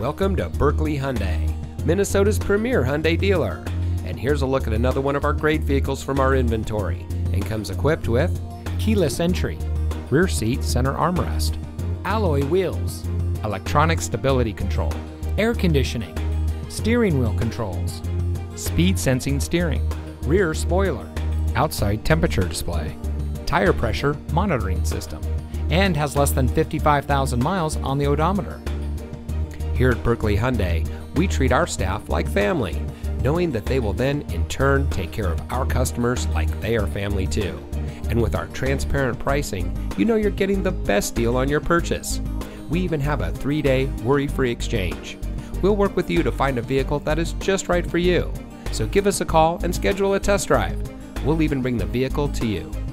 Welcome to Buerkle Hyundai, Minnesota's premier Hyundai dealer. And here's a look at another one of our great vehicles from our inventory, and comes equipped with keyless entry, rear seat center armrest, alloy wheels, electronic stability control, air conditioning, steering wheel controls, speed sensing steering, rear spoiler, outside temperature display, tire pressure monitoring system, and has less than 55,000 miles on the odometer. Here at Buerkle Hyundai, we treat our staff like family, knowing that they will then, in turn, take care of our customers like they are family too. And with our transparent pricing, you know you're getting the best deal on your purchase. We even have a 3-day worry-free exchange. We'll work with you to find a vehicle that is just right for you. So give us a call and schedule a test drive. We'll even bring the vehicle to you.